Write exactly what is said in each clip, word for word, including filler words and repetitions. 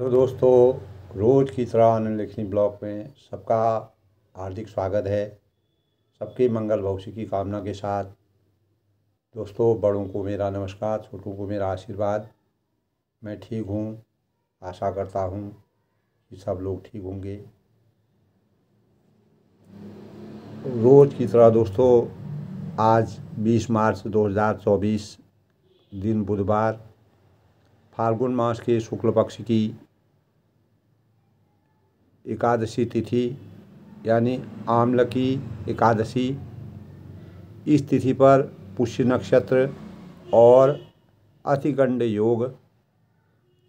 तो दोस्तों, रोज़ की तरह आनंद लेखनी ब्लॉग में सबका हार्दिक स्वागत है। सबकी मंगल भविष्य की कामना के साथ दोस्तों, बड़ों को मेरा नमस्कार, छोटों को मेरा आशीर्वाद। मैं ठीक हूँ, आशा करता हूँ कि सब लोग ठीक होंगे। रोज़ की तरह दोस्तों, आज बीस मार्च दो हज़ार चौबीस, दिन बुधवार, फाल्गुन मास के शुक्ल पक्ष की एकादशी तिथि यानी आम्ल की एकादशी। इस तिथि पर पुष्य नक्षत्र और अतिगंड योग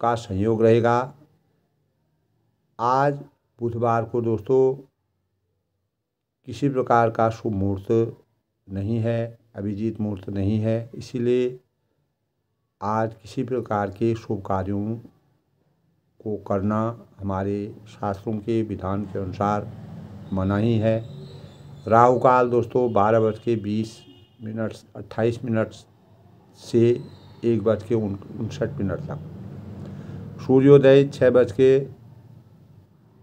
का संयोग रहेगा। आज बुधवार को दोस्तों किसी प्रकार का शुभ मुहूर्त नहीं है, अभिजीत मुहूर्त नहीं है, इसीलिए आज किसी प्रकार के शुभ कार्यों को करना हमारे शास्त्रों के विधान के अनुसार मना ही है। राहु काल दोस्तों बारह बज के बीस मिनट अट्ठाईस मिनट से एक बज के उनसठ मिनट तक, सूर्योदय छः बज के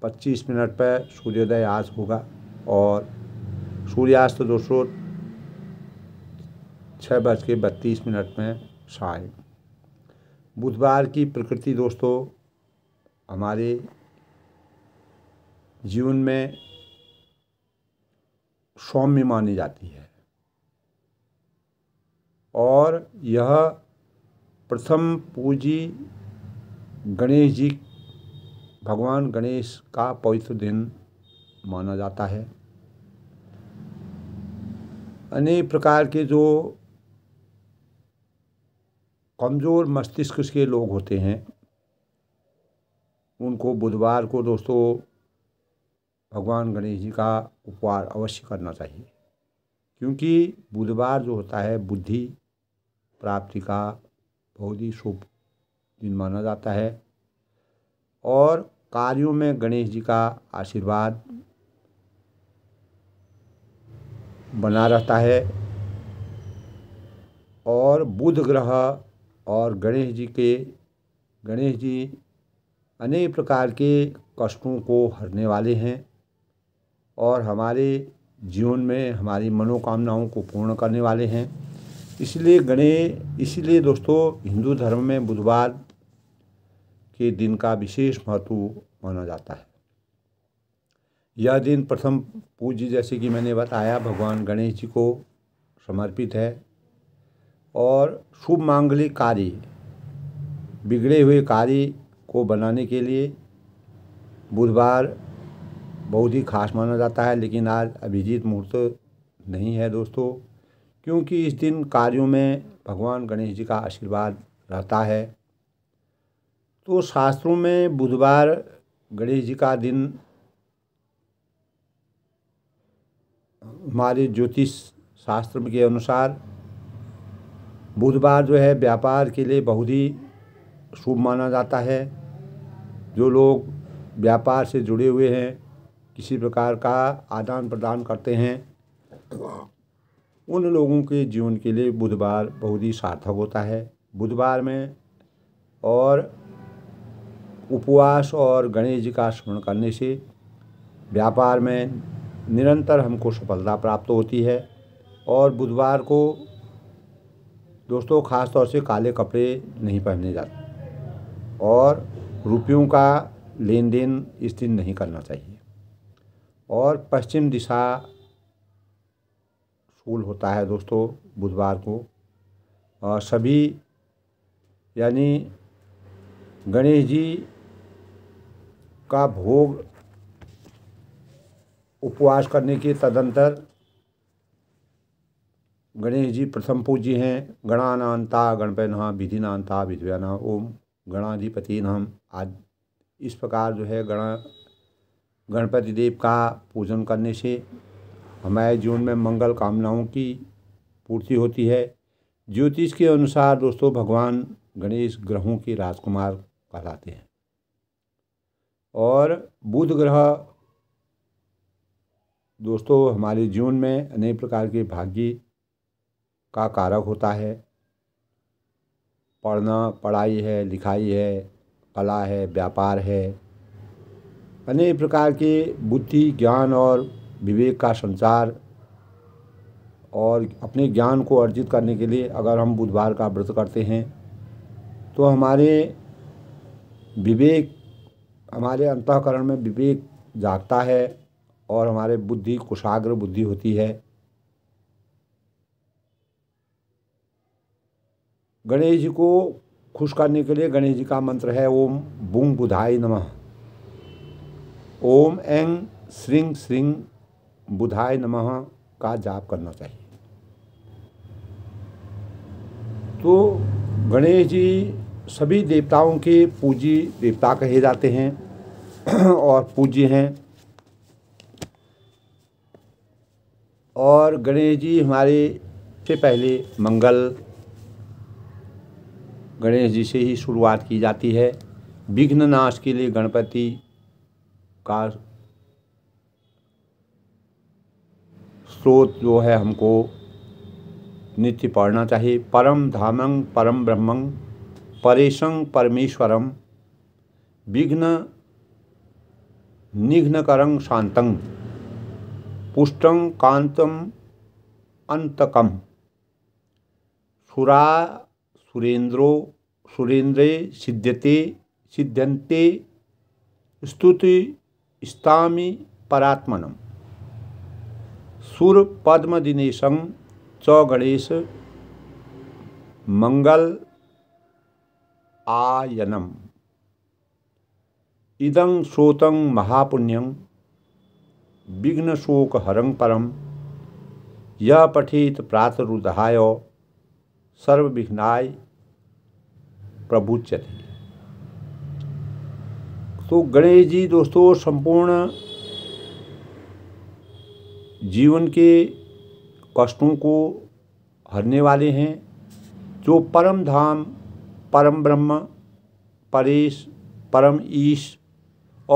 पच्चीस मिनट पर सूर्योदय आज होगा और सूर्यास्त दोस्तों छः बज के बत्तीस मिनट में साय। बुधवार की प्रकृति दोस्तों हमारे जीवन में सौम्य मानी जाती है और यह प्रथम पूजी गणेश जी, भगवान गणेश का पवित्र दिन माना जाता है। अनेक प्रकार के जो कमज़ोर मस्तिष्क के लोग होते हैं, उनको बुधवार को दोस्तों भगवान गणेश जी का उपवास अवश्य करना चाहिए, क्योंकि बुधवार जो होता है बुद्धि प्राप्ति का बहुत ही शुभ दिन माना जाता है और कार्यों में गणेश जी का आशीर्वाद बना रहता है। और बुध ग्रह और गणेश जी के गणेश जी अनेक प्रकार के कष्टों को हरने वाले हैं और हमारे जीवन में हमारी मनोकामनाओं को पूर्ण करने वाले हैं। इसलिए गणेश इसलिए दोस्तों हिंदू धर्म में बुधवार के दिन का विशेष महत्व माना जाता है। यह दिन प्रथम पूज्य, जैसे कि मैंने बताया, भगवान गणेश जी को समर्पित है और शुभ मांगलिक कार्य, बिगड़े हुए कार्य को बनाने के लिए बुधवार बहुत ही खास माना जाता है। लेकिन आज अभिजीत मुहूर्त नहीं है दोस्तों, क्योंकि इस दिन कार्यों में भगवान गणेश जी का आशीर्वाद रहता है। तो शास्त्रों में बुधवार गणेश जी का दिन हमारे ज्योतिष शास्त्र के अनुसार बुधवार जो है व्यापार के लिए बहुत ही शुभ माना जाता है। जो लोग व्यापार से जुड़े हुए हैं, किसी प्रकार का आदान प्रदान करते हैं, उन लोगों के जीवन के लिए बुधवार बहुत ही सार्थक होता है। बुधवार में और उपवास और गणेश जी का स्मरण करने से व्यापार में निरंतर हमको सफलता प्राप्त होती है। और बुधवार को दोस्तों ख़ास तौर से काले कपड़े नहीं पहने जाते और रुपयों का लेन देन इस दिन नहीं करना चाहिए। और पश्चिम दिशा शूल होता है दोस्तों बुधवार को। और सभी यानी गणेश जी का भोग उपवास करने के तदंतर, गणेश जी प्रथम पूज्य हैं। गणानांता गणपैनहा विधिनांता विधिव्याना ओम गणाधिपति नाम आदि, इस प्रकार जो है गणा गणपति देव का पूजन करने से हमारे जीवन में मंगल कामनाओं की पूर्ति होती है। ज्योतिष के अनुसार दोस्तों भगवान गणेश ग्रहों के राजकुमार कहलाते हैं और बुध ग्रह दोस्तों हमारे जीवन में अनेक प्रकार के भाग्य का कारक होता है। पढ़ना पढ़ाई है, लिखाई है, कला है, व्यापार है, अनेक प्रकार के बुद्धि, ज्ञान और विवेक का संचार। और अपने ज्ञान को अर्जित करने के लिए अगर हम बुधवार का व्रत करते हैं तो हमारे विवेक, हमारे अंतःकरण में विवेक जागता है और हमारे बुद्धि कुशाग्र बुद्धि होती है। गणेश जी को खुश करने के लिए गणेश जी का मंत्र है ओम बुंग बुधाय नमः, ओम एंग श्रीं श्रीं बुधाय नमः का जाप करना चाहिए। तो गणेश जी सभी देवताओं के पूज्य देवता कहे जाते हैं और पूज्य हैं। और गणेश जी हमारे से पहले मंगल गणेश जी से ही शुरुआत की जाती है। विघ्न नाश के लिए गणपति का स्रोत जो है हमको नित्य पढ़ना चाहिए। परम धामं परम ब्रह्मं परेशं परमेश्वरं विघ्न निघ्नकरं शांतं पुष्टं कांतं अंतकं सुरा सुरेंद्रो सुरेंद्रे सिद्ध्यते सिद्ध्यन्ते स्तुति स्तामि परात्मनम् सुर पद्मदिनेशं च गणेश मंगल आयनम् इदं श्रोतं महापुण्यं विघ्नशोकहरं परं यः पठेत् प्रातरुद्धाय सर्वविघ्नाय प्रभुच्यते। तो गणेश जी दोस्तों संपूर्ण जीवन के कष्टों को हरने वाले हैं। जो परम धाम परम ब्रह्म परेश परम ईश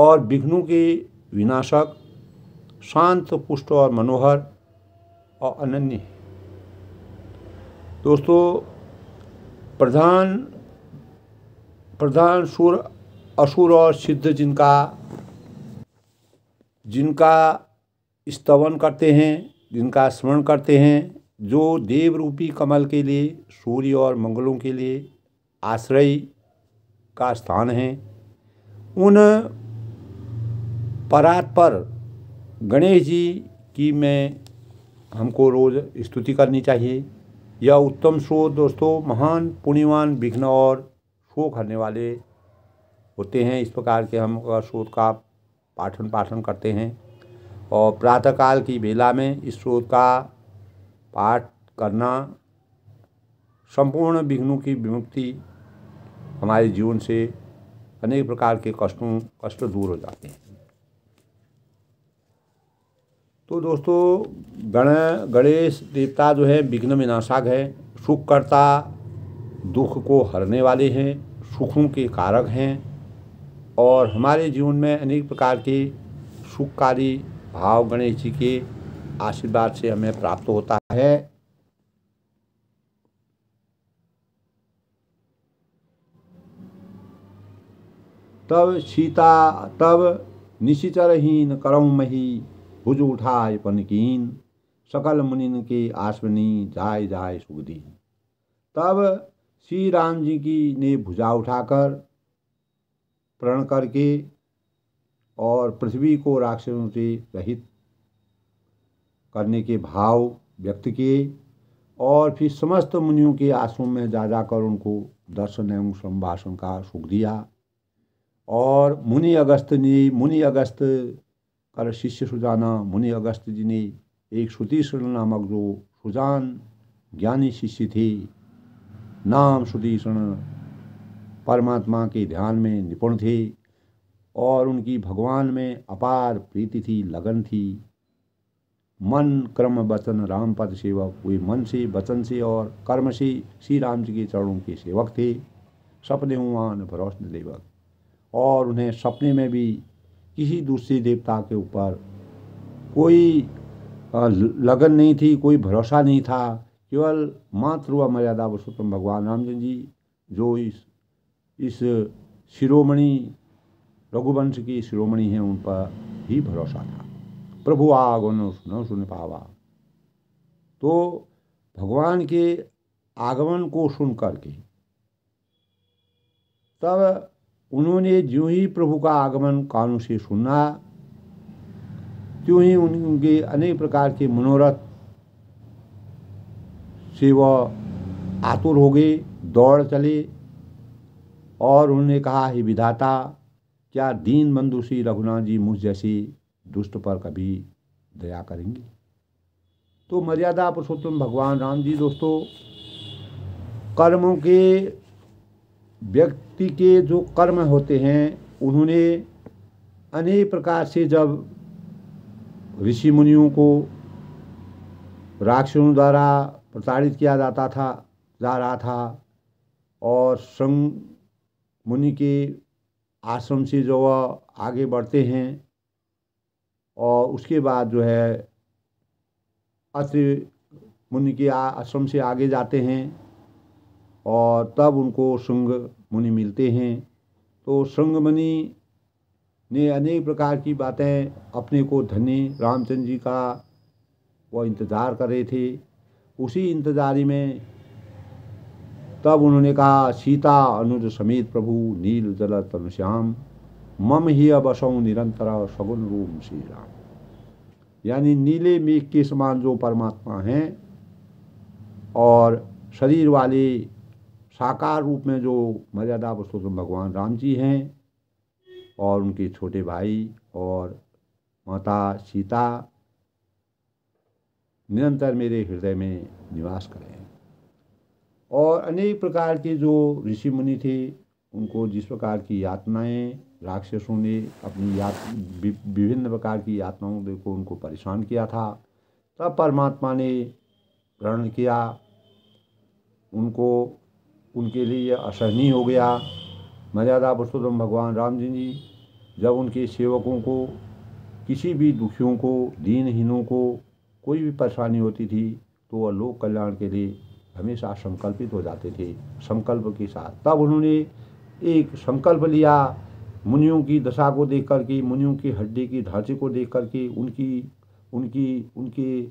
और विघ्नों के विनाशक, शांत, पुष्ट और मनोहर और अनन्य है। दोस्तों प्रधान प्रधान सुर असुर और सिद्ध जिनका जिनका स्तवन करते हैं, जिनका स्मरण करते हैं, जो देव रूपी कमल के लिए, सूर्य और मंगलों के लिए आश्रय का स्थान है, उन परात पर गणेश जी की मैं हमको रोज़ स्तुति करनी चाहिए। यह उत्तम स्रोत दोस्तों महान पुण्यवान, विघ्न और शोक हरने वाले होते हैं। इस प्रकार के हम स्रोत का पाठन पाठन करते हैं और प्रातःकाल की बेला में इस स्रोत का पाठ करना संपूर्ण विघ्नों की विमुक्ति, हमारे जीवन से अनेक प्रकार के कष्टों कष्ट दूर हो जाते हैं। तो दोस्तों गण गणेश देवता जो है विघ्न विनाशक है, सुखकर्ता, दुख को हरने वाले हैं, सुखों के कारक हैं और हमारे जीवन में अनेक प्रकार के सुखकारी भाव गणेश जी के आशीर्वाद से हमें प्राप्त होता है। तब सीता तब निशिचरहीन करौ मही भुज उठाय पनकीन सकल मुनिन के आश्वनी जाय जाय सुगदीन। तब श्री राम जी की ने भुजा उठाकर प्रण करके और पृथ्वी को राक्षसों से रहित करने के भाव व्यक्त किए और फिर समस्त मुनियों के आश्रम में जा जाकर उनको दर्शन एवं संभाषण का सुख दिया। और मुनि अगस्त ने मुनि अगस्त कर शिष्य सुजाना, मुनि अगस्त जी ने एक सुतीक्ष्ण नामक जो सुजान ज्ञानी शिष्य थे, नाम सुतीक्ष्ण, परमात्मा के ध्यान में निपुण थे और उनकी भगवान में अपार प्रीति थी, लगन थी। मन कर्म वचन राम पद सेवक, वे मन से, वचन से और कर्म से श्री राम जी के चरणों के सेवक थे। सपने हुआन भरोसन देवक, और उन्हें सपने में भी किसी दूसरे देवता के ऊपर कोई लगन नहीं थी, कोई भरोसा नहीं था। केवल मातृ व मर्यादा पुरुषोत्तम भगवान राम जी जो इस इस शिरोमणि रघुवंश की शिरोमणि हैं, उन पर ही भरोसा था। प्रभु आगमन न सुन पावा, तो भगवान के आगमन को सुन करके तब उन्होंने ज्यों ही प्रभु का आगमन कानों से सुना, त्यों ही उनके अनेक प्रकार के मनोरथ से वह आतुर हो गए, दौड़ चले और उन्होंने कहा, हे विधाता, क्या दीन बंधु श्री रघुनाथ जी मुझ जैसी दुष्ट पर कभी दया करेंगे? तो मर्यादा पुरुषोत्तम भगवान राम जी दोस्तों, कर्मों के व्यक्ति के जो कर्म होते हैं, उन्होंने अनेक प्रकार से जब ऋषि मुनियों को राक्षसों द्वारा प्रताड़ित किया जाता था जा रहा था और संग मुनि के आश्रम से जो वह आगे बढ़ते हैं और उसके बाद जो है अत्रि मुनि के आश्रम से आगे जाते हैं और तब उनको शुंग मुनि मिलते हैं। तो शुंग मुनि ने अनेक प्रकार की बातें अपने को धन्य रामचंद्र जी का वह इंतज़ार कर रहे थे। उसी इंतज़ारी में तब उन्होंने कहा, सीता अनुज समेत प्रभु नील जल तनुश्याम मम ही अबसौ निरंतर सगुन रूम श्री राम, यानी नीले मेघ के समान जो परमात्मा हैं और शरीर वाले साकार रूप में जो मर्यादा पुरुषोत्तम भगवान राम जी हैं और उनके छोटे भाई और माता सीता निरंतर मेरे हृदय में निवास करें। और अनेक प्रकार के जो ऋषि मुनि थे, उनको जिस प्रकार की यातनाएं राक्षसों ने अपनी यात विभिन्न प्रकार की यातनाओं को उनको परेशान किया था, तब परमात्मा ने ग्रहण किया, उनको उनके लिए असहनीय हो गया। मर्यादा पुरुषोत्तम भगवान राम जी जी जब उनके सेवकों को किसी भी दुखियों को दीनहीनों को कोई भी परेशानी होती थी, तो वह लोक कल्याण के लिए हमेशा संकल्पित हो जाते थे संकल्प के साथ। तब उन्होंने एक संकल्प लिया, मुनियों की दशा को देख कर के, मुनियों की हड्डी की ढांचे को देख कर के, उनकी उनकी उनके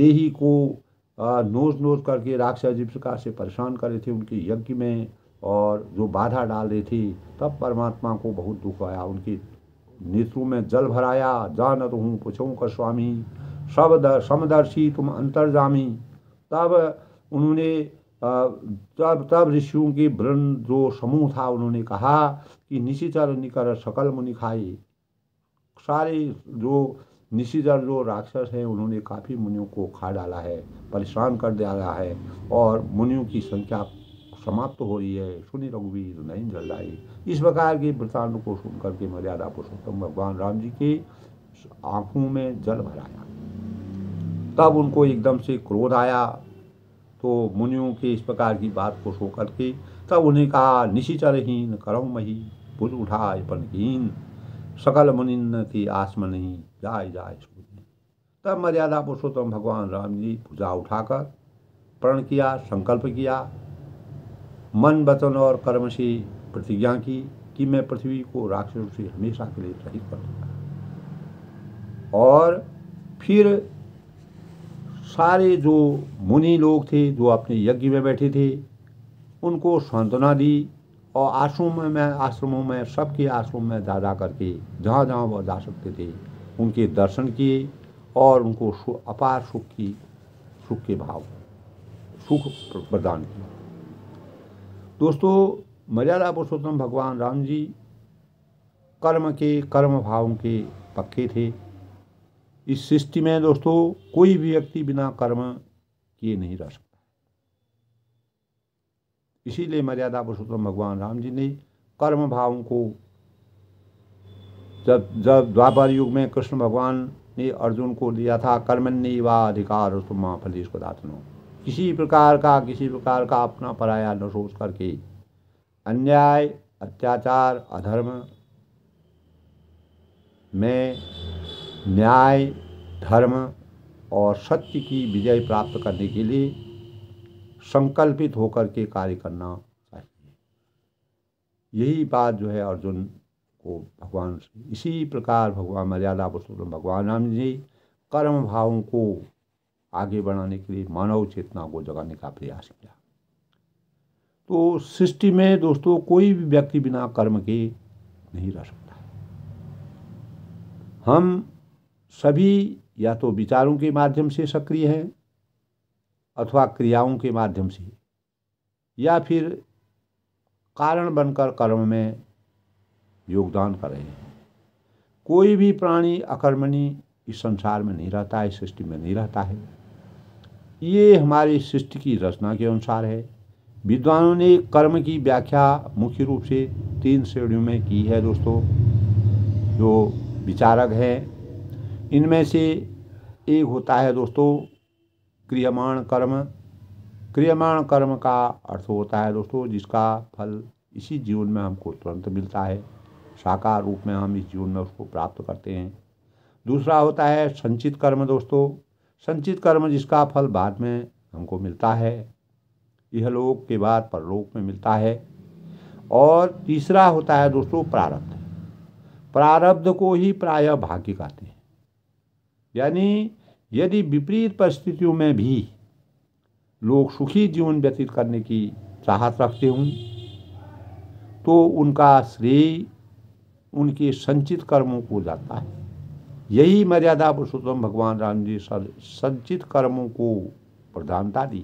देही को नोच नोच करके राक्षस जिस प्रकार से परेशान कर रहे थे उनके यज्ञ में और जो बाधा डाल रहे थे, तब परमात्मा को बहुत दुख आया। उनके नेत्रों में जल भराया, जानत हूँ पूछूँ का स्वामी सब समदर्शी तुम अंतर्यामी। तब उन्होंने तब तब ऋषियों के वृंद जो समूह था, उन्होंने कहा कि निशिचर निकर सकल मुनि खाए, सारे जो निशिचर जो राक्षस हैं उन्होंने काफ़ी मुनियों को खा डाला है, परेशान कर डाला है और मुनियों की संख्या समाप्त हो रही है। सुनी रघुवीर नहीं जल रही। इस प्रकार के वृत्तांत को सुन करके मर्यादा पुरुषोत्तम भगवान राम जी के आँखों में जल भराया। तब उनको एकदम से क्रोध आया, तो मुनियों के इस प्रकार की बात को सोकर के तब उन्हें कहा, निशिचरहीन करौ मही भुज उठाए पनहीन सकल मुनिन्नति आसम नहीं जाय जाय। तब मर्यादा पुरुषोत्तम भगवान राम जी भुजा उठाकर प्रण किया, संकल्प किया, मन वचन और कर्म से प्रतिज्ञा की कि मैं पृथ्वी को राक्षसों से हमेशा के लिए रहित कर दूंगा। और फिर सारे जो मुनि लोग थे जो अपने यज्ञ में बैठे थे, उनको सांत्वना दी और आश्रमों में आश्रमों में सबके आश्रमों में जा जा करके जहाँ जहाँ वह जा सकते थे उनके दर्शन किए और उनको अपार सुख की सुख के भाव सुख प्रदान किया। दोस्तों, मर्यादा पुरुषोत्तम भगवान राम जी कर्म के कर्म भावों के पक्के थे। इस सृष्टि में दोस्तों कोई भी व्यक्ति बिना कर्म किए नहीं रह सकता। इसीलिए मर्यादा पुरुषोत्तम भगवान राम जी ने कर्म भावों को जब जब द्वापर युग में कृष्ण भगवान ने अर्जुन को दिया था, कर्मण्येवाधिकार मा फलेष्वदात्मनो, किसी प्रकार का किसी प्रकार का अपना पराया न सोच करके अन्याय अत्याचार अधर्म में न्याय धर्म और सत्य की विजय प्राप्त करने के लिए संकल्पित होकर के कार्य करना चाहिए। यही बात जो है अर्जुन को भगवान, इसी प्रकार भगवान मर्यादा पुरुषोत्तम भगवान राम जी कर्म भावों को आगे बढ़ाने के लिए मानव चेतना को जगाने का प्रयास किया। तो सृष्टि में दोस्तों कोई भी व्यक्ति बिना कर्म के नहीं रह सकता। हम सभी या तो विचारों के माध्यम से सक्रिय हैं अथवा क्रियाओं के माध्यम से, या फिर कारण बनकर कर्म में योगदान कर रहे हैं। कोई भी प्राणी अकर्मणी इस संसार में नहीं रहता है, इस सृष्टि में नहीं रहता है। ये हमारी सृष्टि की रचना के अनुसार है। विद्वानों ने कर्म की व्याख्या मुख्य रूप से तीन श्रेणियों में की है दोस्तों। जो विचारक हैं इनमें से एक होता है दोस्तों क्रियमाण कर्म। क्रियमाण कर्म का अर्थ होता है दोस्तों जिसका फल इसी जीवन में हमको तुरंत मिलता है, साकार रूप में हम इस जीवन में उसको प्राप्त करते हैं। दूसरा होता है संचित कर्म दोस्तों, संचित कर्म जिसका फल बाद में हमको मिलता है, इहलोक के बाद परलोक में मिलता है। और तीसरा होता है दोस्तों प्रारब्ध। प्रारब्ध को ही प्रायः भाग्य कहते हैं, यानी यदि विपरीत परिस्थितियों में भी लोग सुखी जीवन व्यतीत करने की चाहत रखते हों तो उनका श्रेय उनके संचित कर्मों को जाता है। यही मर्यादा पुरुषोत्तम भगवान राम जी संचित कर्मों को प्रधानता दी।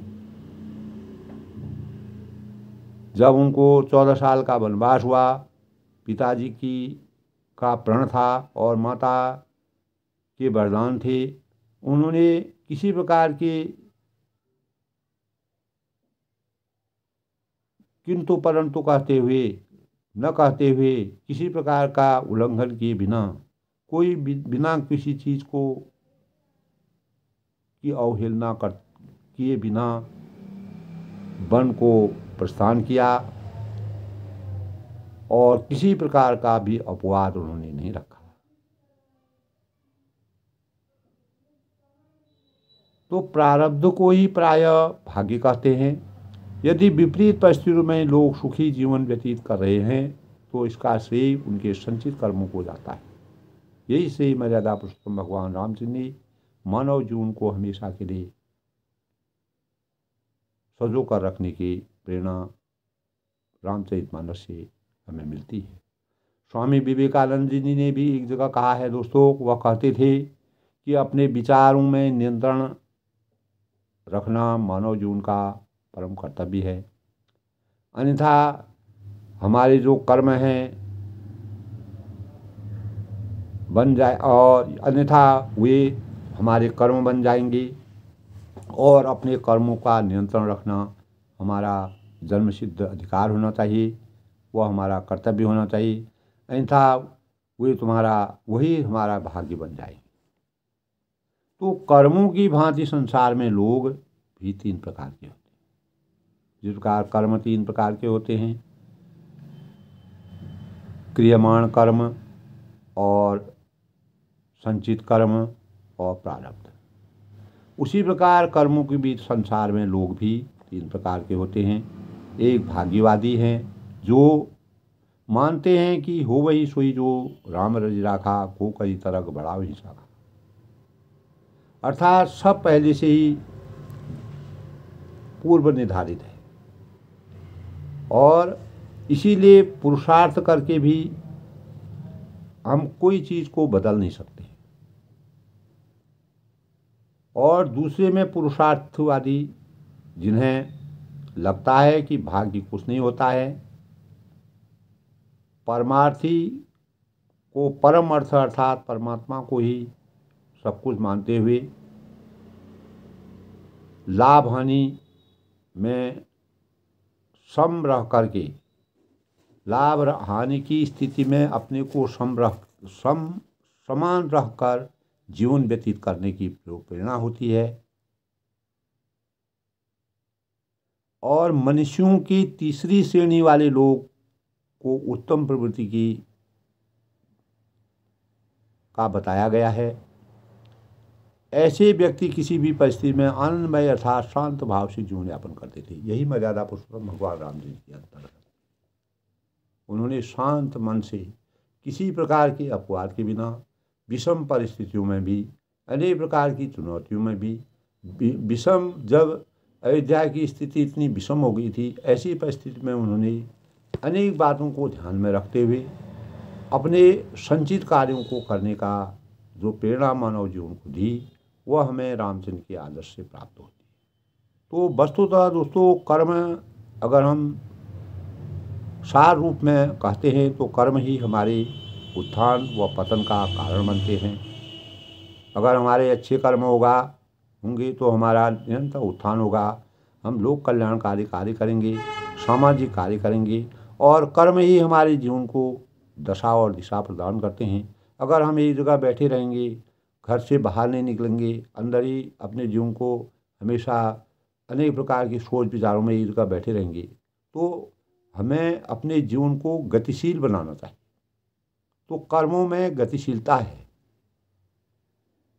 जब उनको चौदह साल का वनवास हुआ, पिताजी की का प्रण था और माता के वरदान थे, उन्होंने किसी प्रकार के किंतु परंतु कहते हुए न कहते हुए किसी प्रकार का उल्लंघन किए बिना, कोई बिना किसी चीज़ को की अवहेलना कर किए बिना वन को प्रस्थान किया और किसी प्रकार का भी अपवाद उन्होंने नहीं रखा। तो प्रारब्ध को ही प्रायः भाग्य कहते हैं। यदि विपरीत परिस्थितियों में लोग सुखी जीवन व्यतीत कर रहे हैं तो इसका श्रेय उनके संचित कर्मों को जाता है। यही श्रेय मर्यादा पुरुषोत्तम भगवान रामचंद्र ने मानव जीवन को हमेशा के लिए सजो कर रखने की प्रेरणा रामचरितमानस से हमें मिलती है। स्वामी विवेकानंद जी ने भी एक जगह कहा है दोस्तों, वह कहते थे कि अपने विचारों में नियंत्रण रखना मानव जीवन का परम कर्तव्य है, अन्यथा हमारे जो कर्म हैं बन जाए और अन्यथा वे हमारे कर्म बन जाएंगे। और अपने कर्मों का नियंत्रण रखना हमारा जन्मसिद्ध अधिकार होना चाहिए, वह हमारा कर्तव्य होना चाहिए, अन्यथा वे तुम्हारा वही हमारा भाग्य बन जाएंगे। तो कर्मों की भांति संसार में लोग भी तीन प्रकार के होते हैं। जिस प्रकार कर्म तीन प्रकार के होते हैं, क्रियमाण कर्म और संचित कर्म और प्रारब्ध, उसी प्रकार कर्मों के बीच संसार में लोग भी तीन प्रकार के होते हैं। एक भाग्यवादी हैं जो मानते हैं कि हो वही सोई जो राम रज राखा को कई तरक बड़ा वही साखा, अर्थात सब पहले से ही पूर्व निर्धारित है और इसीलिए पुरुषार्थ करके भी हम कोई चीज़ को बदल नहीं सकते। और दूसरे में पुरुषार्थवादी जिन्हें लगता है कि भाग्य कुछ नहीं होता है, परमार्थी को परम अर्थ अर्थात परमात्मा को ही सब कुछ मानते हुए लाभ हानि में सम रह करके, लाभ हानि की स्थिति में अपने को सम रह सम समान रह कर जीवन व्यतीत करने की प्रेरणा होती है। और मनुष्यों की तीसरी श्रेणी वाले लोग को उत्तम प्रवृत्ति की का बताया गया है। ऐसे व्यक्ति किसी भी परिस्थिति में आनंदमय अर्थात शांत भाव से जीवन यापन करते थे। यही मर्यादा पुरुषोत्तम भगवान राम जी के अंतर्गत उन्होंने शांत मन से किसी प्रकार के अपवाद के बिना विषम परिस्थितियों में भी, अनेक प्रकार की चुनौतियों में भी, विषम, जब अयोध्या की स्थिति इतनी विषम हो गई थी, ऐसी परिस्थिति में उन्होंने अनेक बातों को ध्यान में रखते हुए अपने संचित कार्यों को करने का जो प्रेरणा मानव जीवन को दी, वह हमें रामचंद्र के आदर्श से प्राप्त होती। तो वस्तुतः दोस्तों, कर्म अगर हम सार रूप में कहते हैं तो कर्म ही हमारे उत्थान व पतन का कारण बनते हैं। अगर हमारे अच्छे कर्म होगा होंगे तो हमारा निरंतर उत्थान होगा, हम लोक कल्याणकारी कार्य करेंगे, सामाजिक कार्य करेंगे, और कर्म ही हमारे जीवन को दशा और दिशा प्रदान करते हैं। अगर हम एक जगह बैठे रहेंगे, घर से बाहर नहीं निकलेंगे, अंदर ही अपने जीवन को हमेशा अनेक प्रकार की सोच विचारों में एक जगह बैठे रहेंगे, तो हमें अपने जीवन को गतिशील बनाना चाहिए। तो कर्मों में गतिशीलता है।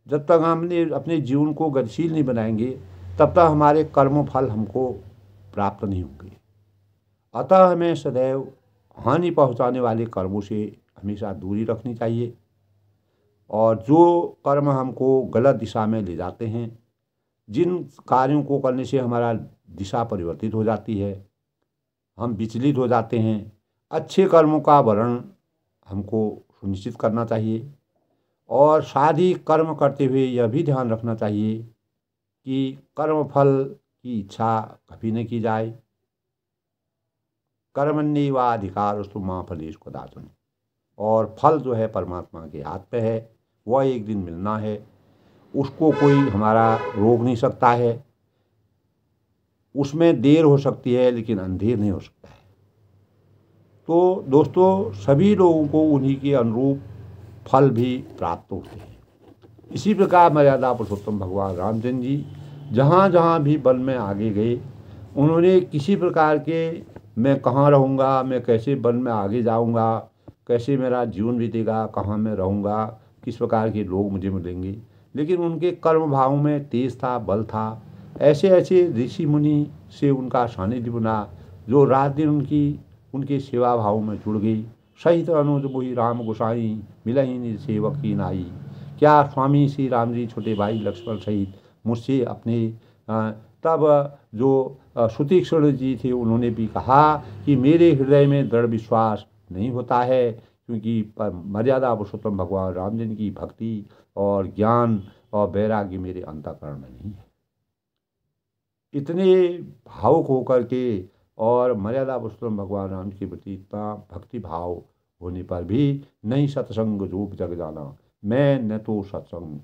जब तक हमने अपने जीवन को गतिशील नहीं बनाएंगे, तब तक हमारे कर्म फल हमको प्राप्त नहीं होंगे। अतः हमें सदैव हानि पहुंचाने वाले कर्मों से हमेशा दूरी रखनी चाहिए, और जो कर्म हमको गलत दिशा में ले जाते हैं, जिन कार्यों को करने से हमारा दिशा परिवर्तित हो जाती है, हम विचलित हो जाते हैं, अच्छे कर्मों का वर्ण हमको सुनिश्चित करना चाहिए। और साथ ही कर्म करते हुए यह भी ध्यान रखना चाहिए कि कर्मफल की इच्छा कभी न की जाए। कर्मण्येव अधिकारस्तु मा फलेषु कदाचन। और फल जो है परमात्मा के हाथ पे है, वह एक दिन मिलना है, उसको कोई हमारा रोक नहीं सकता है। उसमें देर हो सकती है लेकिन अंधेर नहीं हो सकता है। तो दोस्तों, सभी लोगों को उन्हीं के अनुरूप फल भी प्राप्त होते हैं। इसी प्रकार मर्यादा पुरुषोत्तम भगवान रामचंद्र जी जहाँ जहाँ भी वन में आगे गए, उन्होंने किसी प्रकार के मैं कहाँ रहूँगा, मैं कैसे वन में आगे जाऊँगा, कैसे मेरा जीवन बीतेगा, कहाँ मैं रहूँगा, किस प्रकार के लोग मुझे मिलेंगे, लेकिन उनके कर्म भाव में तेज था, बल था। ऐसे ऐसे ऋषि मुनि से उनका सानिध्य बना, जो रात दिन उनकी उनके सेवा भाव में जुड़ गई। सहित अनुज बोही राम गोसाई, मिलहि निज सेवक की नाई। क्या स्वामी श्री राम जी छोटे भाई लक्ष्मण सहित मुझसे अपने, तब जो सुतीक्ष्ण जी थे उन्होंने भी कहा कि मेरे हृदय में दृढ़ विश्वास नहीं होता है, क्योंकि मर्यादा पुरुषोत्तम भगवान राम जी की भक्ति और ज्ञान और वैराग्य मेरे अंतःकरण में नहीं है। इतने भावुक होकर के और मर्यादा पुरुषोत्तम भगवान राम के प्रति इतना भक्ति भाव होने पर भी नहीं सत्संग रूप जग जाना। मैं न तो सत्संग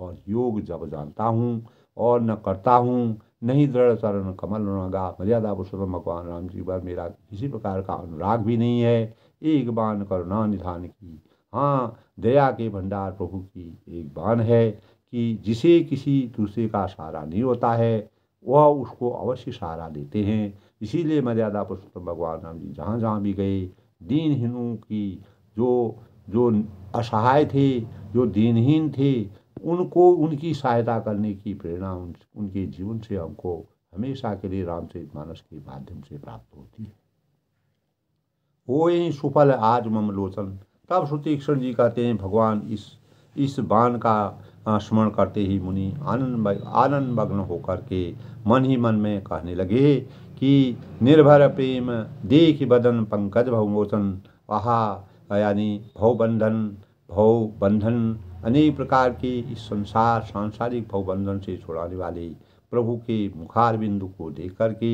और योग जब जानता हूँ और न करता हूँ, नहीं दृढ़ चरण कमल रंगा। मर्यादा पुरुषोत्तम भगवान राम जी पर मेरा किसी प्रकार का अनुराग भी नहीं है। एक बान करुणा निधान की, हाँ दया के भंडार प्रभु की एक बान है कि जिसे किसी दूसरे का सहारा नहीं होता है, वह उसको अवश्य सहारा देते हैं। इसीलिए मर्यादा पुरुषोत्तम भगवान राम जी जहाँ जहाँ भी गए, दीनहीनों की जो जो असहाय थे, जो दीनहीन थे, उनको उनकी सहायता करने की प्रेरणा उन, उनके जीवन से हमको हमेशा के लिए रामचरितमानस के माध्यम से प्राप्त होती है। वो यही सुफल आज मम लोचन। तब सुतीक्ष्ण जी कहते हैं, भगवान इस इस बाण का स्मरण करते ही मुनि आनंद आनंद मग्न होकर के मन ही मन में कहने लगे कि निर्भर प्रेम देख बदन पंकज भवमोचन। आहा, यानी भवबंधन भवबंधन अनेक प्रकार के इस संसार सांसारिक भवबंधन से छुड़ाने वाले प्रभु के मुखार बिंदु को देख कर के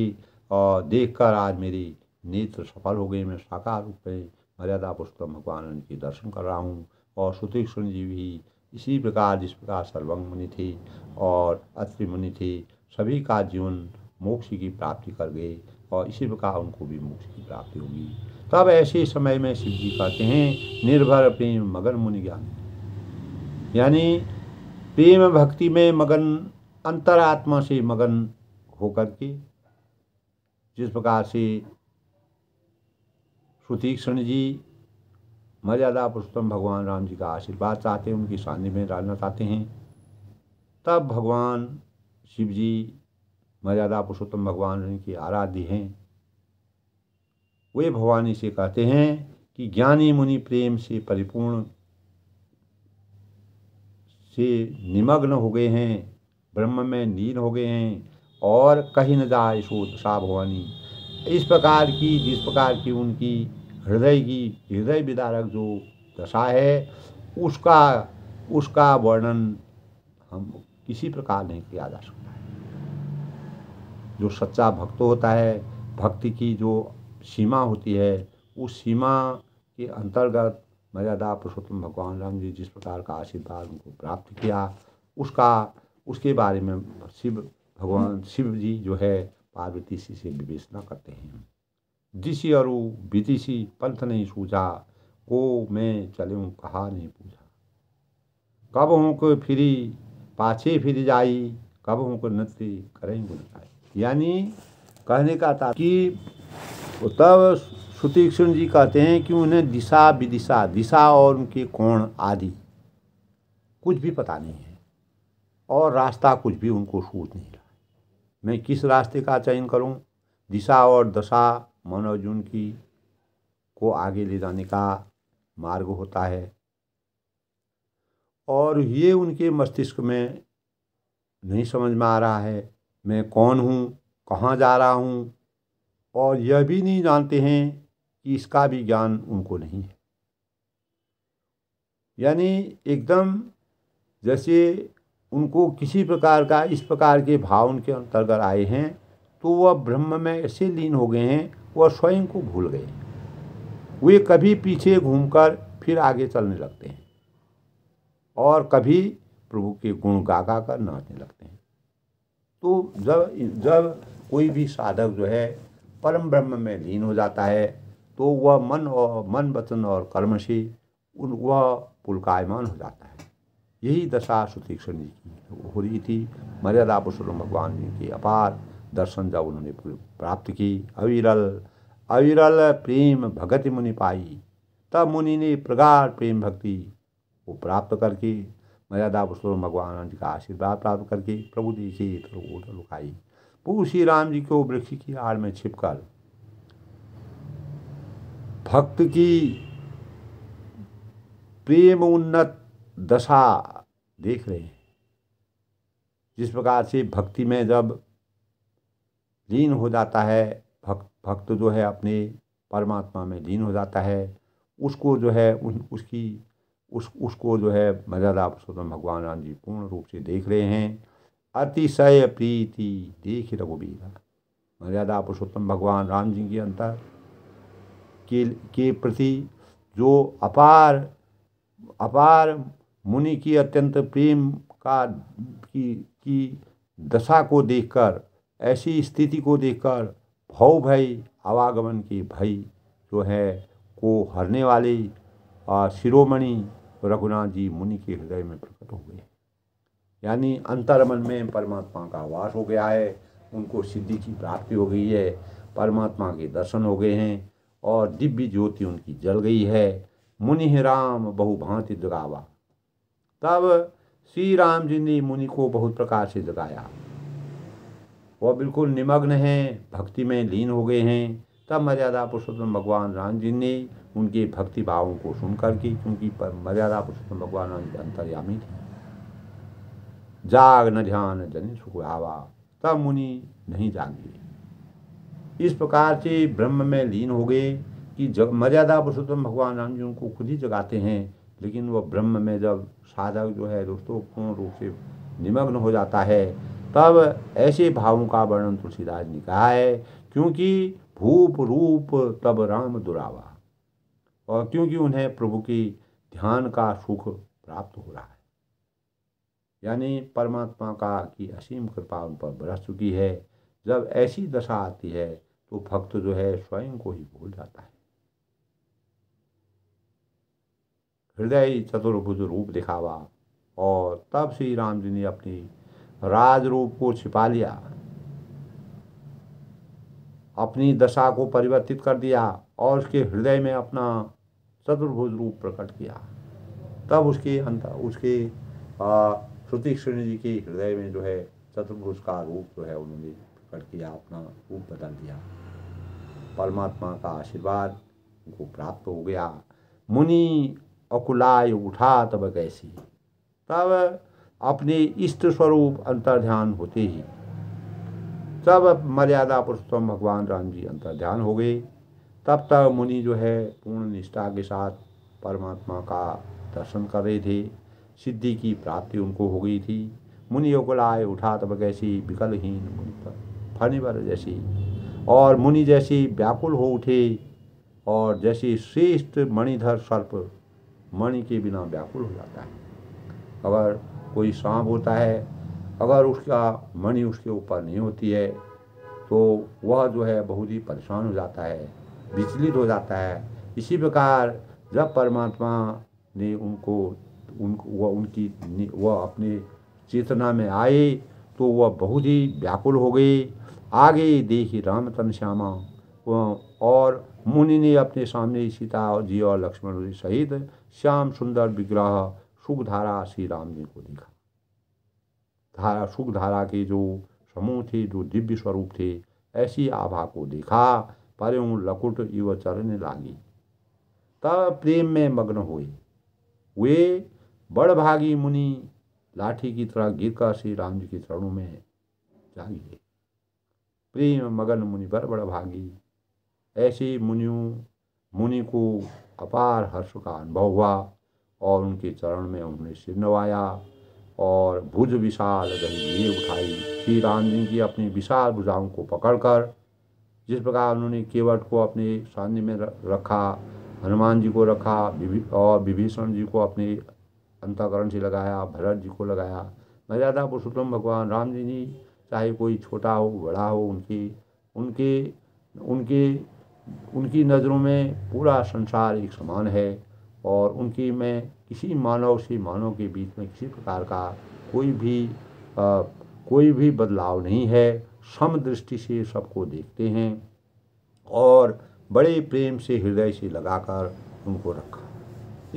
और देख कर आज मेरे नेत्र सफल हो गए। मैं साकार रूप में मर्यादा पुरुषोत्तम भगवान के दर्शन कर रहा हूँ। और सुतीक्ष्ण जी भी इसी प्रकार, जिस प्रकार सरभंग मुनि थे और अत्रि मुनि थे, सभी का जीवन मोक्ष की प्राप्ति कर गए, और इसी प्रकार उनको भी मोक्ष की प्राप्ति होगी। तब ऐसे समय में शिव जी कहते हैं, निर्भर प्रेम मगन मुनि ज्ञान। यानी प्रेम भक्ति में मगन, अंतरात्मा से मगन होकर के, जिस प्रकार से सुतीक्ष्ण जी मर्यादा पुरुषोत्तम भगवान राम जी का आशीर्वाद चाहते हैं, उनकी सानिध्य में रहना चाहते हैं। तब भगवान शिव जी मर्यादा पुरुषोत्तम भगवान के आराध्य हैं, वे भवानी से कहते हैं कि ज्ञानी मुनि प्रेम से परिपूर्ण से निमग्न हो गए हैं, ब्रह्म में लीन हो गए हैं और कहीं न जाए सोत सा भवानी। इस प्रकार की जिस प्रकार की उनकी हृदय की हृदय विदारक जो दशा है उसका उसका वर्णन हम किसी प्रकार नहीं किया जा सकता है। जो सच्चा भक्त होता है, भक्ति की जो सीमा होती है उस सीमा के अंतर्गत मर्यादा पुरुषोत्तम भगवान राम जी जिस प्रकार का आशीर्वाद उनको प्राप्त किया उसका उसके बारे में शिव भगवान शिव जी जो है पार्वती जी से विवेचना करते हैं। दिशी अरु विदिशी पंथ नहीं सूझा, को मैं चलूँ कहा नहीं पूजा। कब हूँ को फिरी पाछे फिरी जाई, कब हूँ को नृत्य करें गुनाई। यानी कहने का था कि तब सुतीक्ष्ण जी कहते हैं कि उन्हें दिशा विदिशा दिशा और उनके कोण आदि कुछ भी पता नहीं है और रास्ता कुछ भी उनको सूझ नहीं रहा। मैं किस रास्ते का चयन करूं, दिशा और दशा मनोजुन की को आगे ले जाने का मार्ग होता है और ये उनके मस्तिष्क में नहीं समझ में आ रहा है। मैं कौन हूँ, कहाँ जा रहा हूँ और यह भी नहीं जानते हैं कि इसका भी ज्ञान उनको नहीं है। यानी एकदम जैसे उनको किसी प्रकार का इस प्रकार के भाव उनके अंतर्गत आए हैं तो वह ब्रह्म में ऐसे लीन हो गए हैं वह स्वयं को भूल गए। वे कभी पीछे घूमकर फिर आगे चलने लगते हैं और कभी प्रभु के गुण गा गा कर नाचने लगते हैं। तो जब जब कोई भी साधक जो है परम ब्रह्म में लीन हो जाता है तो वह मन और मन वचन और कर्म से उन वह पुलकायमान हो जाता है। यही दशा सुतीक्ष्ण जी की हो रही थी। मर्यादा पुरुषोत्तम भगवान जी के अपार दर्शन जब उन्होंने प्राप्त की, अविरल अविरल प्रेम भगति मुनि पाई, तब मुनि ने प्रगाढ़ प्रेम भक्ति को प्राप्त करके मर्यादा पुरुषोत्तम भगवान जी का आशीर्वाद प्राप्त करके प्रभु जी से लुकाई। प्रभु श्री राम जी को वृक्ष की आड़ में छिपकर भक्त की प्रेम उन्नत दशा देख रहे हैं। जिस प्रकार से भक्ति में जब लीन हो जाता है भक्त भक्त जो है अपने परमात्मा में लीन हो जाता है उसको जो है उन उसकी उस उसको जो है मर्यादा पुरुषोत्तम भगवान राम जी पूर्ण रूप से देख रहे हैं। अतिशय प्रीति देख रघुबीरा, मर्यादा पुरुषोत्तम भगवान राम जी के अंतर के के प्रति जो अपार अपार मुनि की अत्यंत प्रेम का की, की दशा को देखकर ऐसी स्थिति को देखकर भाव भय आवागमन के भय जो है को हरने वाले शिरोमणि रघुनाथ जी मुनि के हृदय में प्रकट हो गए। यानी अंतर्मन में परमात्मा का वास हो गया है, उनको सिद्धि की प्राप्ति हो गई है, परमात्मा के दर्शन हो गए हैं और दिव्य ज्योति उनकी जल गई है। मुनि राम बहुभांति जगावा, तब श्री राम जी ने मुनि को बहुत प्रकार से जगाया। वह बिल्कुल निमग्न हैं, भक्ति में लीन हो गए हैं। तब मर्यादा पुरुषोत्तम भगवान राम जी ने उनके भक्ति भावों को सुनकर के, क्योंकि मर्यादा पुरुषोत्तम भगवान राम जी अंतर्यामी थे, जाग न ध्यान जन सुखावा, तब मुनि नहीं जागे। इस प्रकार से ब्रह्म में लीन हो गए कि जब मर्यादा पुरुषोत्तम भगवान राम जी उनको खुद ही जगाते हैं, लेकिन वह ब्रह्म में जब साधक जो है दोस्तों पूर्ण रूप से निमग्न हो जाता है तब ऐसे भावों का वर्णन तुलसीदास ने कहा है। क्योंकि भूप रूप तब राम दुरावा, और क्योंकि उन्हें प्रभु की ध्यान का सुख प्राप्त हो रहा है। यानी परमात्मा का की असीम कृपा उन पर बरस चुकी है। जब ऐसी दशा आती है तो भक्त जो है स्वयं को ही भूल जाता है। हृदय चतुर्भुज रूप दिखावा, और तब श्री राम जी ने अपनी राज रूप को छिपा लिया, अपनी दशा को परिवर्तित कर दिया और उसके हृदय में अपना चतुर्भुज रूप प्रकट किया। तब उसके अंत उसके सुतीक्ष्ण जी के हृदय में जो है चतुर्भुज का रूप जो है उन्होंने प्रकट किया, अपना रूप बदल दिया। परमात्मा का आशीर्वाद उनको प्राप्त हो गया। मुनि अकुलाय उठा तब कैसी, तब अपने इष्ट स्वरूप अंतर्ध्यान होते ही तब मर्यादा पुरुषोत्तम भगवान राम जी अंतर्ध्यान हो गए। तब तक मुनि जो है पूर्ण निष्ठा के साथ परमात्मा का दर्शन कर रहे थे, सिद्धि की प्राप्ति उनको हो गई थी। मुनि अकुलाय उठा तब कैसी, विकलहीन मुनि पर फरने वाले जैसी, और मुनि जैसी व्याकुल हो उठे और जैसी श्रेष्ठ मणिधर सर्प मणि के बिना व्याकुल हो जाता है। अगर कोई सांप होता है, अगर उसका मणि उसके ऊपर नहीं होती है तो वह जो है बहुत ही परेशान हो जाता है, विचलित हो जाता है। इसी प्रकार जब परमात्मा ने उनको उन वह उनकी वह अपने चेतना में आए तो वह बहुत ही व्याकुल हो गए। आगे देखी राम तन श्यामा, और मुनि ने अपने सामने सीता जी और लक्ष्मण जी सहित श्याम सुंदर विग्रह सुखधारा श्री राम जी को देखा। धारा सुखधारा के जो समूह थे, जो दिव्य स्वरूप थे, ऐसी आभा को देखा, पर लकुट युव चरण लागी, तब प्रेम में मग्न हुए। वे बड़भागी मुनि लाठी की तरह गिरकर श्री राम जी के चरणों में जा गिरे। प्रेम मगन मुनि पर बड़भागी, ऐसे मुनियों मुनि को अपार हर्ष का अनुभव हुआ और उनके चरण में उन्होंने सिर नवाया और भुज विशाल गली उठाई। श्री राम जी की अपनी विशाल भुजाओं को पकड़कर जिस प्रकार उन्होंने केवट को अपने सामने में रखा, हनुमान जी को रखा और विभीषण जी को अपने अंतःकरण से लगाया, भरत जी को लगाया, मर्यादा पुरुषोत्तम भगवान राम जी ने चाहे कोई छोटा हो बड़ा हो, उनकी उनके उनके उनकी नज़रों में पूरा संसार एक समान है और उनकी में किसी मानव से मानव के बीच में किसी प्रकार का कोई भी आ, कोई भी बदलाव नहीं है। सम दृष्टि से सबको देखते हैं और बड़े प्रेम से हृदय से लगाकर उनको रखा।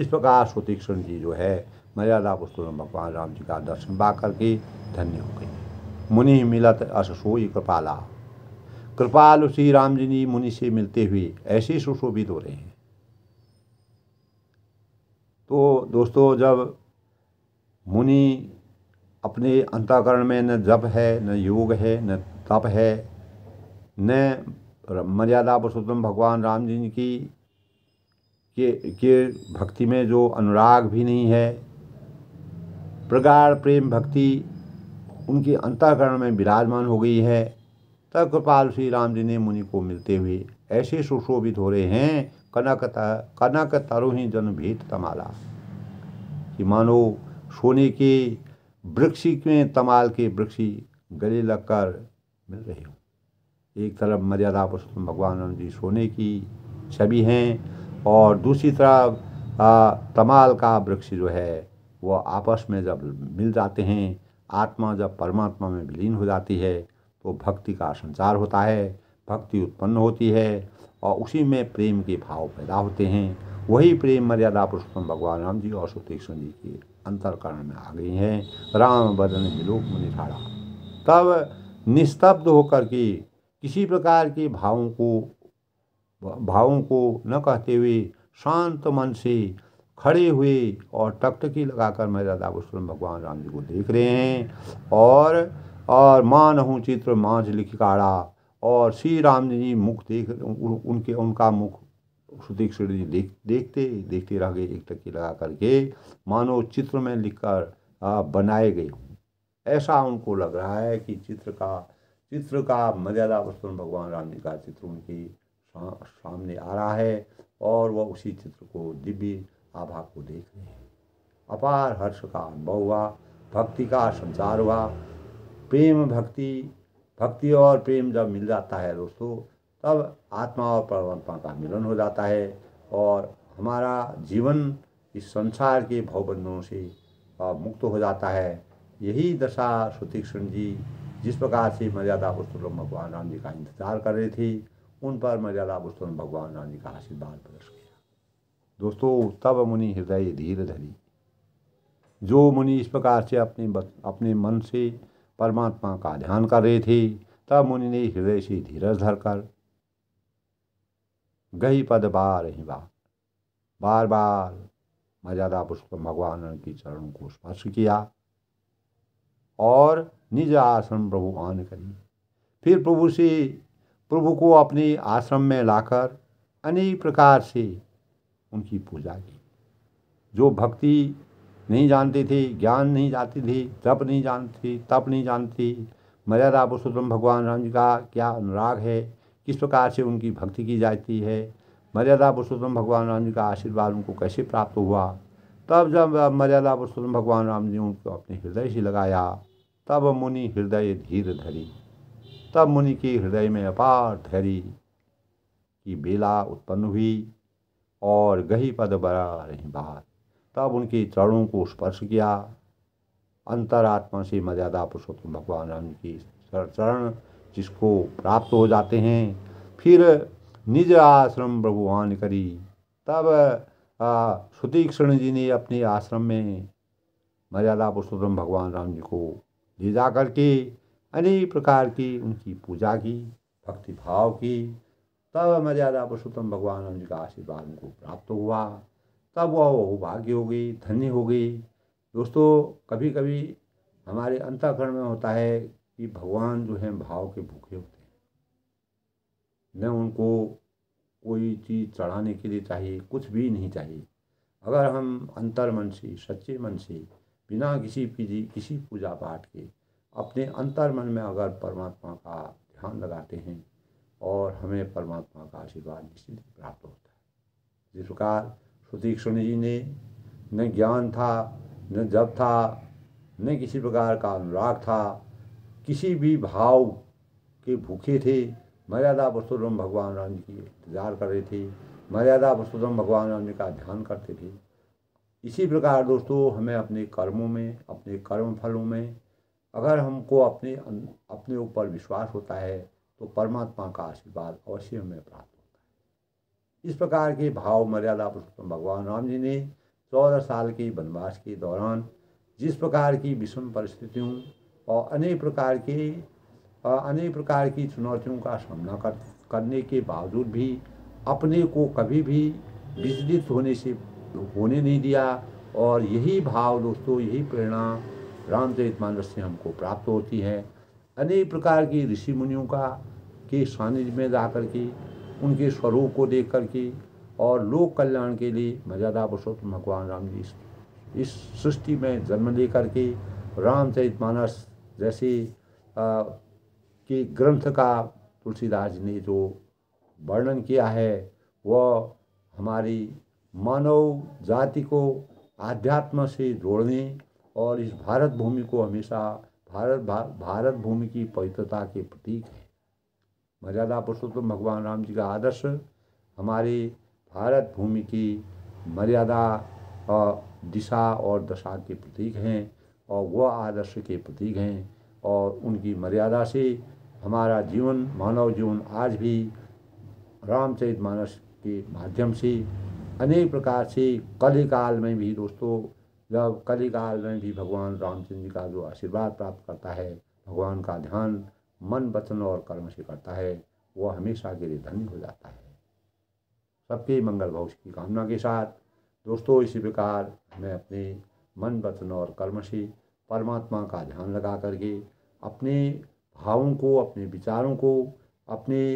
इस प्रकार सुतीक्ष्ण जी जो है मर्यादा पुरुषोत्तम भगवान राम जी का दर्शन पा करके धन्य हो गए। मुनि मिलत अस सोई कृपाला, कृपाल श्री राम जी मुनि से मिलते हुए ऐसे सुशोभित हो रहे हैं। तो दोस्तों, जब मुनि अपने अंतःकरण में न जप है, न योग है, न तप है, न मर्यादा पुरुषोत्तम भगवान राम जी की के, के भक्ति में जो अनुराग भी नहीं है, प्रगाढ़ प्रेम भक्ति उनके अंतःकरण में विराजमान हो गई है, तब कृपाल श्री राम जी ने मुनि को मिलते हुए ऐसे सुशोभित हो रहे हैं। कनक कनक तरुही जन भेद तमाला, कि मानो सोने के वृक्ष में तमाल के वृक्ष गले लगकर मिल रहे हो। एक तरफ मर्यादा पुरुषोत्तम भगवान राम जी सोने की छवि हैं और दूसरी तरफ तमाल का वृक्ष जो है वह आपस में जब मिल जाते हैं, आत्मा जब परमात्मा में विलीन हो जाती है तो भक्ति का संचार होता है, भक्ति उत्पन्न होती है और उसी में प्रेम के भाव पैदा होते हैं। वही प्रेम मर्यादा पुरुषोत्तम भगवान राम जी और सुतीक्ष्ण जी के अंतरकरण में आ गई हैं। राम बदन विलोक मुनि ठाड़ा, तब निस्तब्ध होकर के किसी प्रकार के भावों को भावों को न कहते हुए शांत मन से खड़े हुए और टकटकी लगाकर मर्यादा पुरुषोत्तम भगवान राम जी को देख रहे हैं। और और मान हूँ चित्र मांझ लिखिकाड़ा, और श्री राम जी मुख देख उन, उनके उनका मुख सुतीक्ष्ण जी देख देखते देखते रह गए, एक टक्की लगा करके मानो चित्र में लिखकर बनाए गए। ऐसा उनको लग रहा है कि चित्र का चित्र का मर्यादा पुरुषोत्तम भगवान राम जी का चित्र उनके सा, सामने आ रहा है और वह उसी चित्र को दिव्य आभा को देख रहे हैं। अपार हर्ष का अनुभव हुआ, भक्ति का संचार हुआ। प्रेम भक्ति भक्ति और प्रेम जब मिल जाता है दोस्तों, तब आत्मा और परमात्मा का मिलन हो जाता है और हमारा जीवन इस संसार के भवबंधनों से मुक्त हो जाता है। यही दशा सुतीक्ष्ण जी जिस प्रकार से मर्यादा पुरुषोत्तम भगवान राम जी का इंतजार कर रहे थे, उन पर मर्यादा पुरुषोत्तम भगवान राम जी का आशीर्वाद बरस गया। दोस्तों, तब मुनि हृदय धीर धरी, जो मुनि इस प्रकार से अपने अपने मन से परमात्मा का ध्यान कर रहे थे, तब मुनि ने हृदय से धीरज धरकर गही पद बार ही बार बार बार मर्यादा पुष्पम भगवान की चरणों को स्पर्श किया और निज आश्रम प्रभु आन करी। फिर प्रभु से प्रभु को अपने आश्रम में लाकर अनेक प्रकार से उनकी पूजा की। जो भक्ति नहीं जानते थे, ज्ञान नहीं जानते थे, तप नहीं जानती तप नहीं जानती मर्यादा पुरुषोत्तम भगवान राम जी का क्या अनुराग है, किस प्रकार से उनकी भक्ति की जाती है, मर्यादा पुरुषोत्तम भगवान राम जी का आशीर्वाद उनको कैसे प्राप्त हुआ। तब जब मर्यादा पुरुषोत्तम भगवान राम जी उनको अपने हृदय से लगाया तब मुनि हृदय धीर धरी, तब मुनि के हृदय में अपार धैर्य की बेला उत्पन्न हुई और गही पद बरा रही बात। तब उनके चरणों को स्पर्श किया, अंतरात्मा से मर्यादा पुरुषोत्तम भगवान राम की चरण जिसको प्राप्त हो जाते हैं। फिर निज आश्रम प्रभु आन करी। तब सुतीक्ष्ण जी ने अपने आश्रम में मर्यादा पुरुषोत्तम भगवान राम जी को ले जा करके अनेक प्रकार की उनकी पूजा की, भक्ति भाव की। तब मर्यादा पुरुषोत्तम भगवान राम जी का आशीर्वाद उनको प्राप्त हुआ। तब वह भाग्य हो गई, धन्य हो गई। दोस्तों, कभी कभी हमारे अंतःकरण में होता है कि भगवान जो है भाव के भूखे होते हैं, न उनको कोई चीज़ चढ़ाने के लिए चाहिए, कुछ भी नहीं चाहिए। अगर हम अंतर मन से, सच्चे मन से, बिना किसी पीजी किसी पूजा पाठ के अपने अंतर मन में अगर परमात्मा का ध्यान लगाते हैं और हमें परमात्मा का आशीर्वाद निश्चित प्राप्त होता है। जिस प्रकार सुतीक्ष्ण जी ने न ज्ञान था, न जप था, न किसी प्रकार का अनुराग था, किसी भी भाव के भूखे थे, मर्यादा पुरुषोत्तम भगवान राम जी की इंतजार कर रहे थे, मर्यादा पुरुषोत्तम भगवान राम जी का ध्यान करते थे। इसी प्रकार दोस्तों, हमें अपने कर्मों में, अपने कर्म फलों में अगर हमको अपने अपने ऊपर विश्वास होता है तो परमात्मा का आशीर्वाद अवश्य हमें प्राप्त होता है। इस प्रकार के भाव मर्यादा पुरुषोत्तम भगवान राम जी ने चौदह साल के वनवास के दौरान जिस प्रकार की विषम परिस्थितियों और अनेक प्रकार के अनेक प्रकार की चुनौतियों का सामना कर, करने के बावजूद भी अपने को कभी भी विचलित होने से होने नहीं दिया। और यही भाव दोस्तों, यही प्रेरणा रामचरितमानस से हमको प्राप्त होती है। अनेक प्रकार की ऋषि मुनियों का के सानिध्य में जाकर के उनके स्वरूप को देख करके और लोक कल्याण के लिए मर्यादा पुरुषोत्तम भगवान राम जी इस सृष्टि में जन्म ले करके रामचरितमानस जैसे आ, के ग्रंथ का तुलसीदास जी ने जो वर्णन किया है वह हमारी मानव जाति को आध्यात्म से जोड़ने और इस भारत भूमि को हमेशा भारत भा, भारत भूमि की पवित्रता के प्रतीक है। मर्यादा पुरुषोत्तम भगवान राम जी का आदर्श हमारे भारत भूमि की मर्यादा दिशा और दशा के प्रतीक हैं और वह आदर्श के प्रतीक हैं। और उनकी मर्यादा से हमारा जीवन, मानव जीवन आज भी रामचरितमानस के माध्यम से अनेक प्रकार से कलिकाल में भी दोस्तों, जब कलिकाल में भी भगवान रामचंद्र जी का जो आशीर्वाद प्राप्त करता है, भगवान का ध्यान मन, वचन और कर्म से करता है, वह हमेशा के लिए धन्य हो जाता है। सबके मंगल भविष्य की कामना के साथ दोस्तों, इसी प्रकार हमें अपने मन, वचन और कर्म से परमात्मा का ध्यान लगा करके अपने भावों को, अपने विचारों को अपने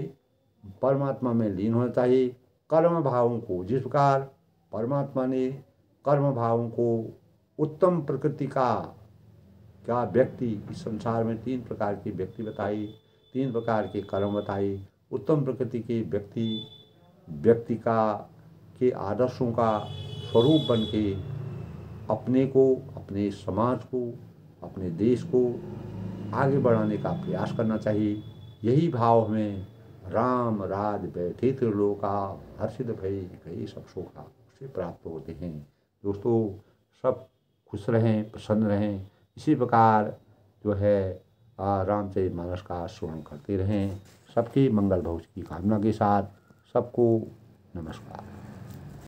परमात्मा में लीन होना चाहिए। कर्म भावों को, जिस प्रकार परमात्मा ने कर्म भावों को उत्तम प्रकृति का क्या व्यक्ति इस संसार में तीन प्रकार के व्यक्ति बताए, तीन प्रकार के कर्म बताए। उत्तम प्रकृति के व्यक्ति व्यक्ति का के आदर्शों का स्वरूप बन के अपने को, अपने समाज को, अपने देश को आगे बढ़ाने का प्रयास करना चाहिए। यही भाव हमें राम राज बैठे त्रिलोका हर्षित भई गई सब शोका से प्राप्त होते हैं। दोस्तों, सब खुश रहें, प्रसन्न रहें, इसी प्रकार जो है रामचरितमानस का श्रवण करते रहें। सबके मंगल भविष्य की कामना के साथ सबको नमस्कार।